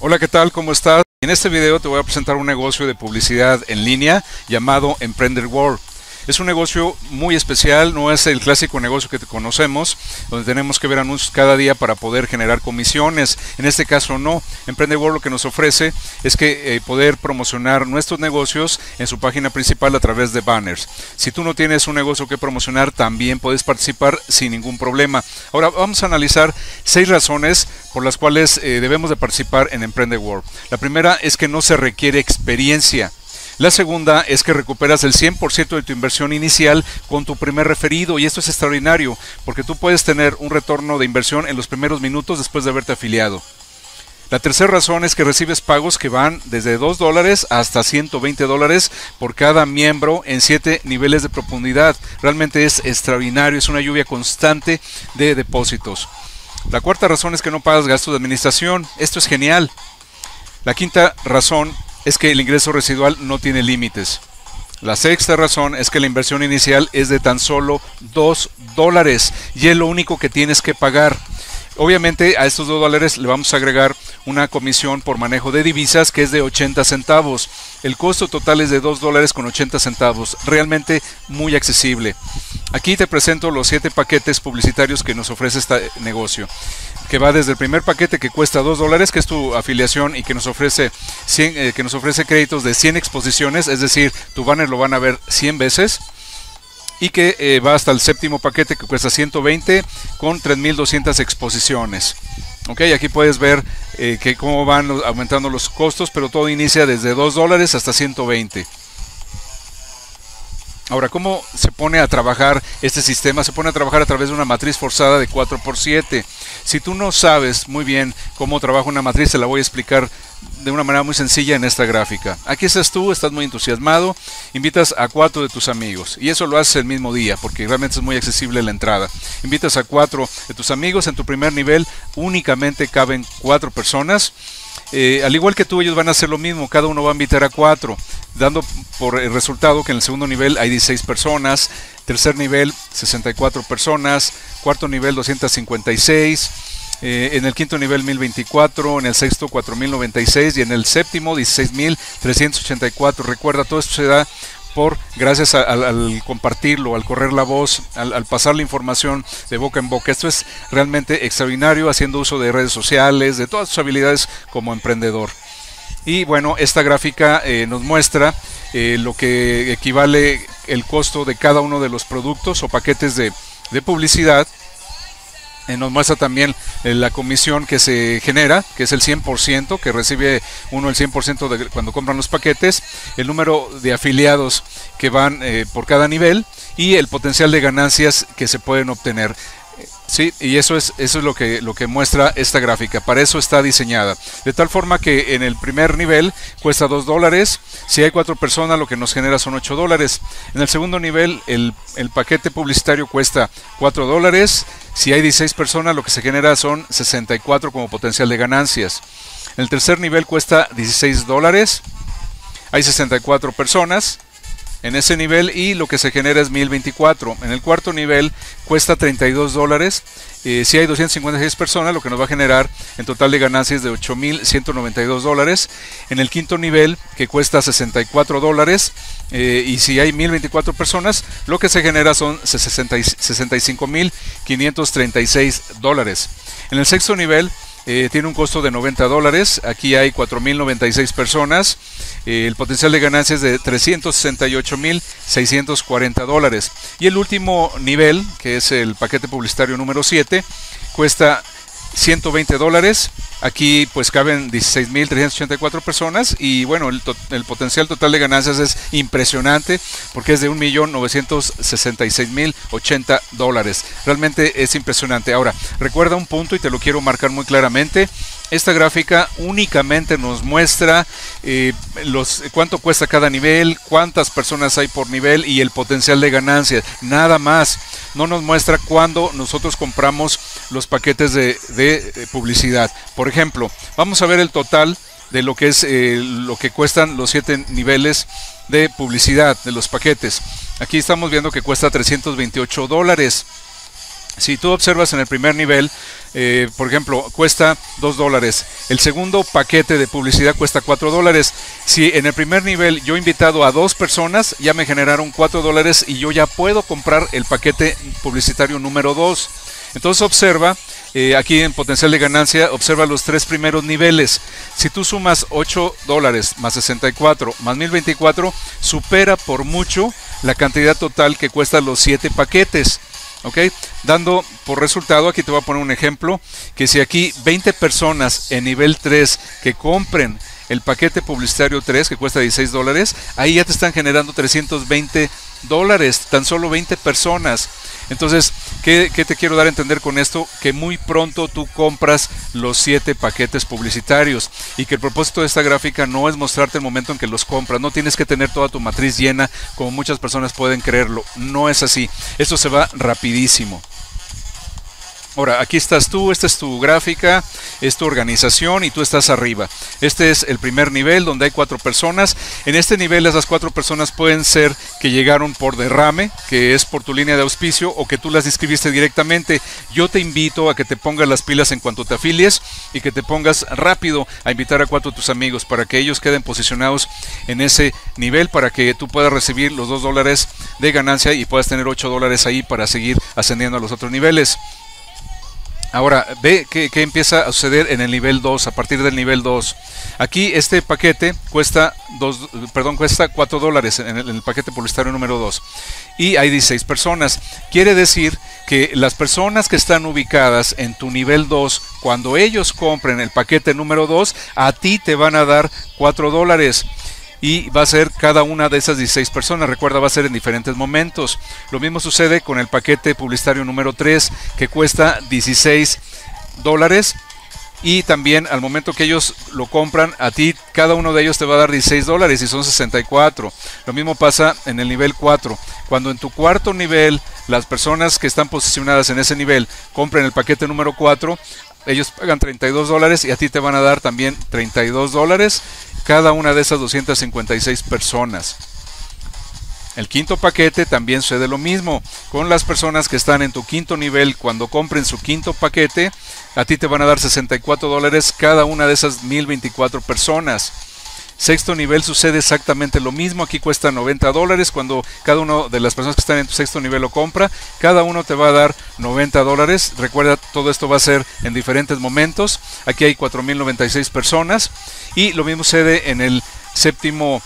Hola, ¿qué tal? ¿Cómo estás? En este video te voy a presentar un negocio de publicidad en línea llamado Emprender World. Es un negocio muy especial, no es el clásico negocio que conocemos, donde tenemos que ver anuncios cada día para poder generar comisiones. En este caso no. Emprender World lo que nos ofrece es que poder promocionar nuestros negocios en su página principal a través de banners. Si tú no tienes un negocio que promocionar, también puedes participar sin ningún problema. Ahora vamos a analizar 6 razones por las cuales debemos de participar en Emprender World. La primera es que no se requiere experiencia. La segunda es que recuperas el 100% de tu inversión inicial con tu primer referido, y esto es extraordinario porque tú puedes tener un retorno de inversión en los primeros minutos después de haberte afiliado. La tercera razón es que recibes pagos que van desde $2 hasta $120 por cada miembro en 7 niveles de profundidad. Realmente es extraordinario, es una lluvia constante de depósitos. La cuarta razón es que no pagas gastos de administración, esto es genial. La quinta razón es que el ingreso residual no tiene límites. La sexta razón es que la inversión inicial es de tan solo $2 y es lo único que tienes que pagar. Obviamente a estos $2 le vamos a agregar una comisión por manejo de divisas que es de 80 centavos. El costo total es de $2.80, realmente muy accesible. Aquí te presento los 7 paquetes publicitarios que nos ofrece este negocio, que va desde el primer paquete que cuesta $2, que es tu afiliación y que nos ofrece créditos de 100 exposiciones, es decir, tu banner lo van a ver 100 veces. Y que va hasta el séptimo paquete que cuesta $120 con 3,200 exposiciones. Ok, aquí puedes ver que cómo van aumentando los costos, pero todo inicia desde $2 hasta $120. Ahora, ¿cómo se pone a trabajar este sistema? Se pone a trabajar a través de una matriz forzada de 4×7. Si tú no sabes muy bien cómo trabaja una matriz, te la voy a explicar de una manera muy sencilla en esta gráfica. Aquí estás tú, estás muy entusiasmado, invitas a 4 de tus amigos y eso lo haces el mismo día porque realmente es muy accesible la entrada. Invitas a 4 de tus amigos, en tu primer nivel únicamente caben 4 personas. Al igual que tú, ellos van a hacer lo mismo, cada uno va a invitar a 4, dando por el resultado que en el segundo nivel hay 16 personas, tercer nivel 64 personas, cuarto nivel 256, en el quinto nivel 1024, en el sexto 4096 y en el séptimo 16384. Recuerda, todo esto se da por gracias al compartirlo, al correr la voz, al pasar la información de boca en boca. Esto es realmente extraordinario, haciendo uso de redes sociales, de todas sus habilidades como emprendedor. Y bueno, esta gráfica nos muestra lo que equivale el costo de cada uno de los productos o paquetes de publicidad. Nos muestra también la comisión que se genera, que es el 100%, que recibe uno el 100% de cuando compran los paquetes, el número de afiliados que van por cada nivel y el potencial de ganancias que se pueden obtener. Sí, y eso es lo que muestra esta gráfica, para eso está diseñada. De tal forma que en el primer nivel cuesta $2, si hay 4 personas lo que nos genera son $8. En el segundo nivel el paquete publicitario cuesta $4, si hay 16 personas lo que se genera son 64 como potencial de ganancias. En el tercer nivel cuesta $16, hay 64 personas en ese nivel y lo que se genera es 1024. En el cuarto nivel cuesta $32. Si hay 256 personas, lo que nos va a generar en total de ganancias de $8192. En el quinto nivel, que cuesta $64, y si hay 1024 personas, lo que se genera son $65,536. En el sexto nivel, tiene un costo de $90, aquí hay 4,096 personas, el potencial de ganancias de $368,640. Y el último nivel, que es el paquete publicitario número 7, cuesta $120, aquí pues caben 16,384 personas y bueno, el potencial total de ganancias es impresionante porque es de $1,966,080. Realmente es impresionante. Ahora, recuerda un punto y te lo quiero marcar muy claramente. Esta gráfica únicamente nos muestra cuánto cuesta cada nivel, cuántas personas hay por nivel y el potencial de ganancias, nada más. No nos muestra cuándo nosotros compramos los paquetes de publicidad. Por ejemplo, vamos a ver el total de lo que es lo que cuestan los 7 niveles de publicidad de los paquetes. Aquí estamos viendo que cuesta $328. Si tú observas en el primer nivel, por ejemplo, cuesta $2. El segundo paquete de publicidad cuesta $4. Si en el primer nivel yo he invitado a 2 personas, ya me generaron $4 y yo ya puedo comprar el paquete publicitario número 2. Entonces observa, aquí en potencial de ganancia, observa los 3 primeros niveles. Si tú sumas $8 más 64 más 1024, supera por mucho la cantidad total que cuestan los 7 paquetes. ¿Ok? Dando por resultado, aquí te voy a poner un ejemplo, que si aquí 20 personas en nivel 3 que compren el paquete publicitario 3, que cuesta $16, ahí ya te están generando $320, tan solo 20 personas. Entonces, ¿qué te quiero dar a entender con esto? Que muy pronto tú compras los 7 paquetes publicitarios y que el propósito de esta gráfica no es mostrarte el momento en que los compras. No tienes que tener toda tu matriz llena, como muchas personas pueden creerlo. No es así. Esto se va rapidísimo. Ahora, aquí estás tú, esta es tu gráfica, es tu organización y tú estás arriba. Este es el primer nivel donde hay 4 personas. En este nivel esas 4 personas pueden ser que llegaron por derrame, que es por tu línea de auspicio, o que tú las inscribiste directamente. Yo te invito a que te pongas las pilas en cuanto te afilies y que te pongas rápido a invitar a 4 de tus amigos para que ellos queden posicionados en ese nivel, para que tú puedas recibir los $2 de ganancia y puedas tener $8 ahí para seguir ascendiendo a los otros niveles. Ahora, ve que empieza a suceder en el nivel 2, a partir del nivel 2. Aquí este paquete cuesta $4 en el paquete publicitario número 2. Y hay 16 personas. Quiere decir que las personas que están ubicadas en tu nivel 2, cuando ellos compren el paquete número 2, a ti te van a dar $4. Y va a ser cada una de esas 16 personas. Recuerda, va a ser en diferentes momentos. Lo mismo sucede con el paquete publicitario número 3, que cuesta $16. Y también al momento que ellos lo compran, a ti cada uno de ellos te va a dar $16 y son 64. Lo mismo pasa en el nivel 4. Cuando en tu cuarto nivel, las personas que están posicionadas en ese nivel compren el paquete número 4, ellos pagan $32 y a ti te van a dar también $32 cada una de esas 256 personas. El quinto paquete también sucede lo mismo. Con las personas que están en tu quinto nivel, cuando compren su quinto paquete, a ti te van a dar $64 cada una de esas 1024 personas. Sexto nivel sucede exactamente lo mismo. Aquí cuesta $90. Cuando cada uno de las personas que están en tu sexto nivel lo compra, cada uno te va a dar $90. Recuerda, todo esto va a ser en diferentes momentos. Aquí hay 4096 personas. Y lo mismo sucede en el séptimo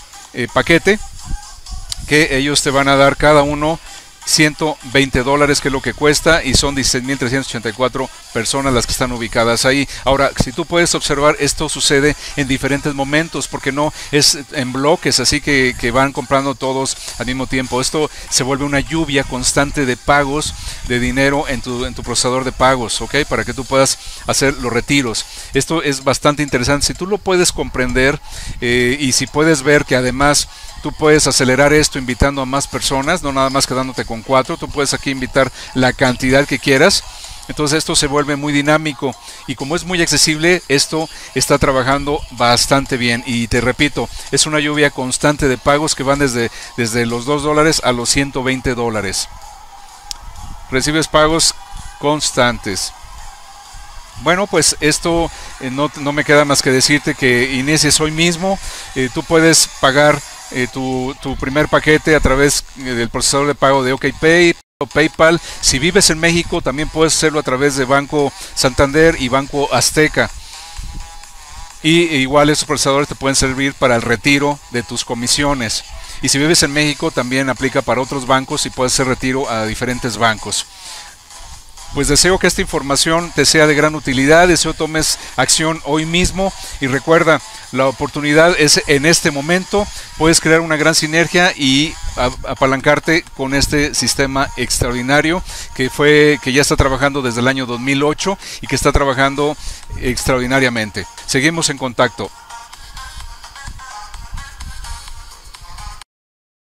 paquete, que ellos te van a dar cada uno $120, que es lo que cuesta, y son 16.384 personas las que están ubicadas ahí. Ahora, si tú puedes observar, esto sucede en diferentes momentos, porque no es en bloques, así que van comprando todos al mismo tiempo. Esto se vuelve una lluvia constante de pagos, de dinero en tu procesador de pagos, ¿ok? Para que tú puedas hacer los retiros. Esto es bastante interesante. Si tú lo puedes comprender y si puedes ver que además tú puedes acelerar esto invitando a más personas, no nada más quedándote con 4, tú puedes aquí invitar la cantidad que quieras. Entonces esto se vuelve muy dinámico y como es muy accesible, esto está trabajando bastante bien. Y te repito, es una lluvia constante de pagos que van desde los $2 a los $120. Recibes pagos constantes. Bueno, pues esto no me queda más que decirte que inicies hoy mismo. Tú puedes pagar tu primer paquete a través del procesador de pago de OKPay, PayPal. Si vives en México, también puedes hacerlo a través de Banco Santander y Banco Azteca. Y igual esos procesadores te pueden servir para el retiro de tus comisiones. Y si vives en México, también aplica para otros bancos y puedes hacer retiro a diferentes bancos. Pues deseo que esta información te sea de gran utilidad, deseo tomes acción hoy mismo y recuerda, la oportunidad es en este momento, puedes crear una gran sinergia y apalancarte con este sistema extraordinario que ya está trabajando desde el año 2008 y que está trabajando extraordinariamente. Seguimos en contacto.